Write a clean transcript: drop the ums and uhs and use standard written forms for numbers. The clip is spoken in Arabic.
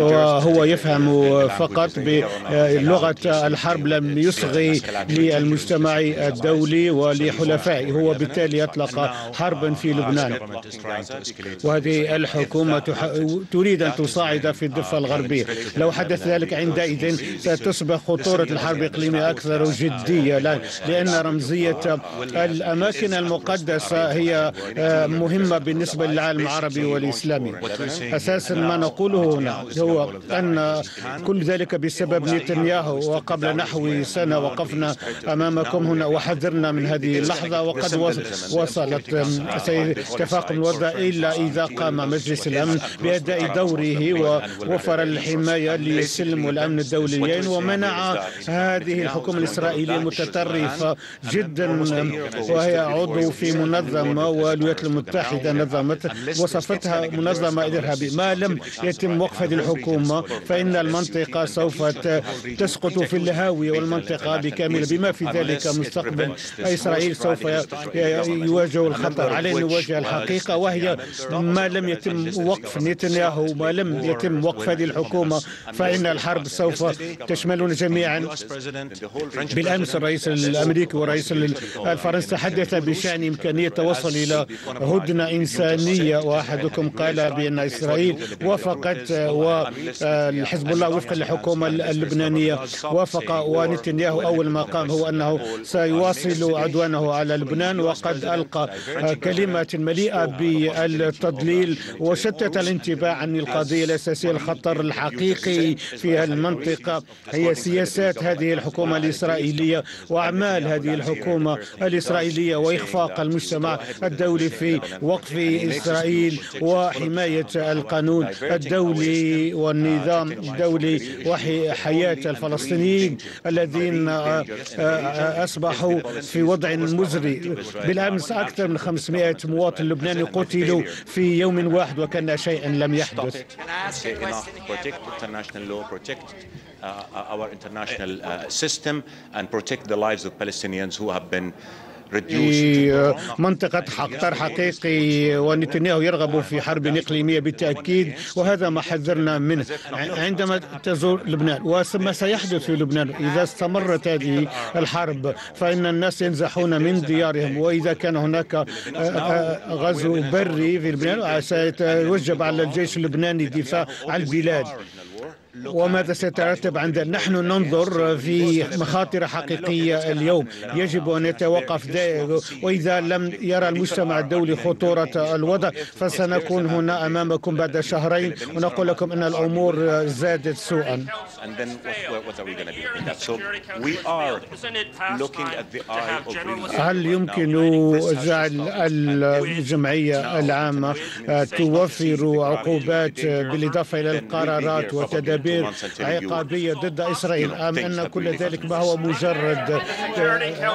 وهو يفهم فقط بلغة الحرب لم يصغي للمجتمع الدولي ولحلفائه، هو بالتالي أطلق حربا في لبنان. وهذه الحكومة تريد أن تصاعد في الضفة الغربية. لو حدث ذلك عندئذ ستصبح خطورة الحرب الإقليمية أكثر جدية، لأن رمزية الأماكن المقدسة هي مهمة بالنسبة للعالم العربي والإسلامي. أساسا ما نقوله هنا هو أن كل ذلك بسبب نتنياهو. وقبل نحو سنة وقفنا أمامكم هنا وحذرنا من هذه اللحظة، وقد وصلت. سيتفاقم الوضع إلا إذا قام مجلس الأمن بأداء دوره ووفر الحماية للسلم والأمن الدوليين، ومنع هذه الحكومة الإسرائيلية المتطرفة جدا، وهي عضو في منظمة والولايات المتحدة نظمت وصفتها منظمة إرهابية. ما لم يتم وقف هذه الحكومة فإن المنطقة سوف تسقط في الهاوية، والمنطقة بكامل بما في ذلك مستقبل إسرائيل سوف يواجه الخطر. علينا نواجه الحقيقة، وهي ما لم يتم وقف نتنياهو، ما لم يتم وقف هذه الحكومة فإن الحرب سوف تشملنا جميعا. بالأمس الرئيس الأمريكي والرئيس الفرنسي تحدث بشأن إمكانية التوصل إلى هدنة إنسانية، وأحدكم قال بأن إسرائيل وافقت والحزب الله وفقا للحكومة اللبنانية وافق، ونتنياهو أول ما قام هو أنه سيواصل عدوانه على لبنان، وقد ألقى كلمات مليئة بالتضليل وشتت الانتباه عن القضية الأساسية. الخطر الحقيقي في المنطقة هي سياسات هذه الحكومة الإسرائيلية وأعمال هذه الحكومة الإسرائيلية وإخفاق المجتمع الدولي في وقف إسرائيل وحماية القانون الدولي والنظام الدولي وحياة الفلسطينيين الذين أصبحوا في وضع مزري. بالأمس أكثر من 500 مواطن لبناني قتلوا في يوم واحد وكأن شيئا لم يحدث. Our international system and protect the lives of Palestinians who have been في منطقة خطر حقيقي، ونتنياهو يرغب في حرب إقليمية بالتأكيد، وهذا ما حذرنا منه عندما تزور لبنان. وما سيحدث في لبنان إذا استمرت هذه الحرب فإن الناس ينزحون من ديارهم، وإذا كان هناك غزو بري في لبنان سيتوجب على الجيش اللبناني الدفاع عن البلاد. وماذا سيترتب عندنا؟ نحن ننظر في مخاطر حقيقية اليوم، يجب أن يتوقف دائما. وإذا لم يرى المجتمع الدولي خطورة الوضع فسنكون هنا أمامكم بعد شهرين ونقول لكم أن الأمور زادت سوءا. هل يمكن جعل الجمعية العامة توفر عقوبات بالإضافة إلى القرارات وتدابير عقابية ضد إسرائيل، أم أن كل ذلك ما هو مجرد